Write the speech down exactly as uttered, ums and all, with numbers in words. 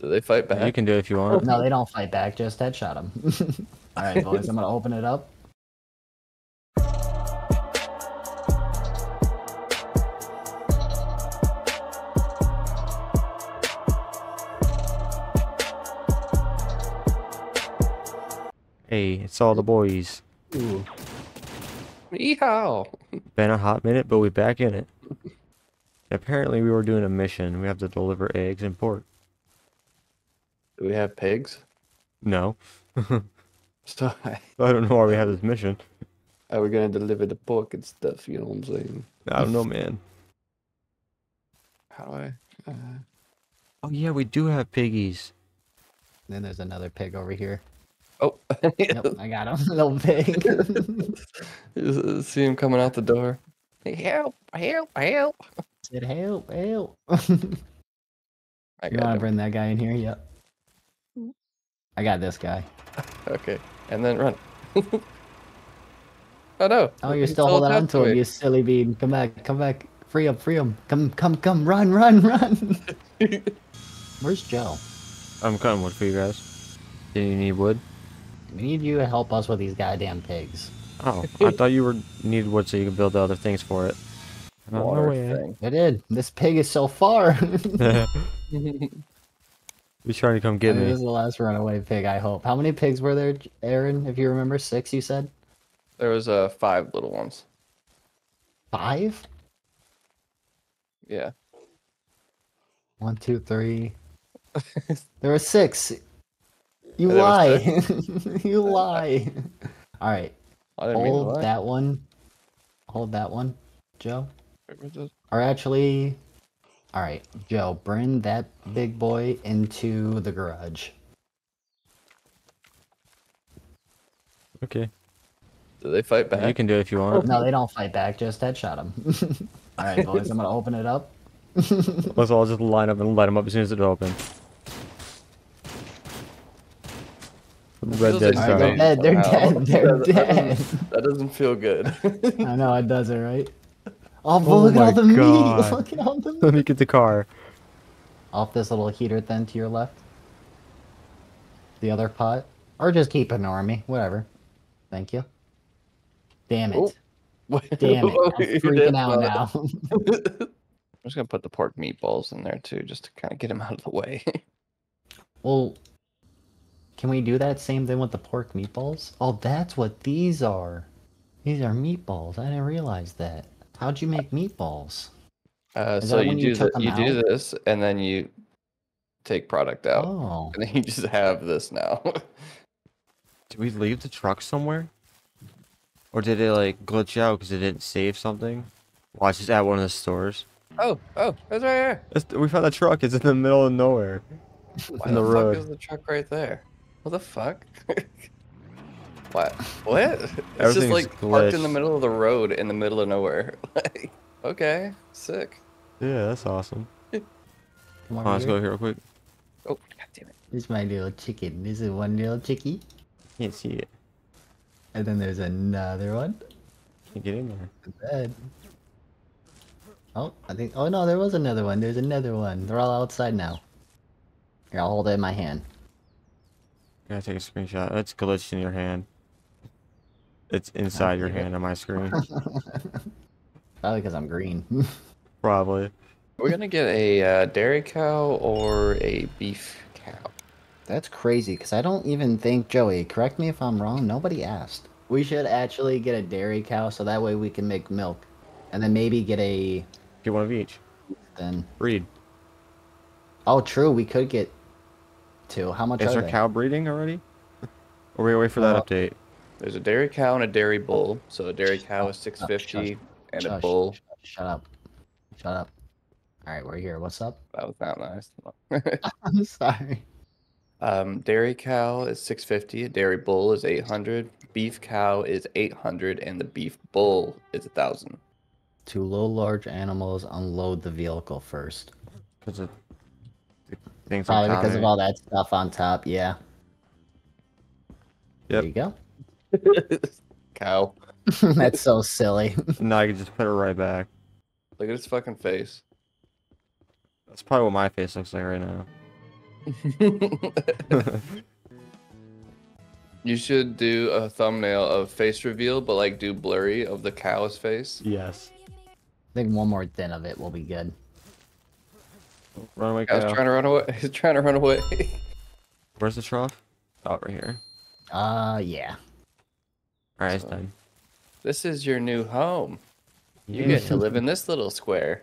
Do they fight back? You can do it if you want. No, they don't fight back. Just headshot them. All right, boys. I'm gonna open it up. Hey, it's all the boys. Ooh. Yeehaw! Been a hot minute, but we back in it. Apparently, we were doing a mission. We have to deliver eggs and pork. Do we have pigs? No. So I don't know why we have this mission. Are we gonna deliver the pork and stuff? You know what I'm saying? I don't know, man. How do I? Uh... Oh yeah, we do have piggies. And then there's another pig over here. Oh, nope, I got him. Little pig. See him coming out the door. Hey, help! Help! Help! Said help! Help! I got to bring that guy in here. Yep. I got this guy. Okay, and then run. Oh no! Oh, you're still holding on to him, you silly bean! Come back! Come back! Free him! Free him! Come! Come! Come! Run! Run! Run! Where's Joe? I'm cutting wood for you guys. Do you need wood? We need you to help us with these goddamn pigs. Oh, I thought you were needed wood so you could build other things for it. Water thing. I did. This pig is so far. He's trying to come get me. This is the last runaway pig, I hope. How many pigs were there, Aaron, if you remember? Six, you said? There was uh, five little ones. Five? Yeah. One, two, three. There were six. You lie. You lie. All right. Hold that one. Hold that one, Joe. Or actually, all right, Joe, bring that big boy into the garage. Okay. Do they fight back? You can do it if you want. No, they don't fight back. Just headshot them. All right, boys, I'm gonna open it up. Let's all just line up and light them up as soon as it opens. Red Dead style. They're dead. They're dead. They're dead. That doesn't feel good. I know it doesn't, right? Oh, but oh look at all the God. meat! Look at all the meat! Let me get the car. Off this little heater then to your left. The other pot. Or just keep it normie. Whatever. Thank you. Damn it. Oh. Damn it. I'm freaking out now. I'm just going to put the pork meatballs in there too, just to kind of get them out of the way. Well, can we do that same thing with the pork meatballs? Oh, that's what these are. These are meatballs. I didn't realize that. How'd you make meatballs? Uh, so you, you, do, the, you do this, and then you take product out. Oh. And then you just have this now. Did we leave the truck somewhere? Or did it like glitch out because it didn't save something? Watch, well, it's at one of the stores. Oh, oh, that's right here. It's, we found a truck. It's in the middle of nowhere. Why in the, the road. Fuck is the truck right there? What the fuck? What? What? It's just like glitched. Parked in the middle of the road in the middle of nowhere. Like, okay, sick. Yeah, that's awesome. Come on, oh, let's go here real quick. Oh, God damn it. This is my little chicken. This is one little chickie. Can't see it. And then there's another one. Can't get in there. Oh, I think. Oh no, there was another one. There's another one. They're all outside now. Here, I'll hold it in my hand. I gotta take a screenshot. It's glitched in your hand. It's inside your hand on my screen. Probably because I'm green. Probably. We're gonna get a uh, dairy cow or a beef cow. That's crazy because I don't even think, Joey, correct me if I'm wrong, nobody asked. We should actually get a dairy cow so that way we can make milk. And then maybe get a... Get one of each. Then breed. Oh, true. We could get... To. How much is our cow breeding already? Or we wait for that uh, update? There's a dairy cow and a dairy bull. So a dairy cow is six fifty and a bull. Shut up. Shut up. All right, we're here. What's up? That was not nice. I'm sorry. Um, dairy cow is six fifty. A dairy bull is eight hundred. Beef cow is eight hundred, and the beef bull is a thousand. To low large animals, unload the vehicle first. Because it. Probably because of all that stuff on top, yeah. Yep. There you go. Cow. That's so silly. No, I can just put it right back. Look at its fucking face. That's probably what my face looks like right now. You should do a thumbnail of face reveal, but like do blurry of the cow's face. Yes. I think one more thin of it will be good. Run away, cow. Cow's trying to run away. He's trying to run away. Where's the trough? Oh, right here. Uh, yeah. Alright, so, it's done. This is your new home. You get to live in this little square.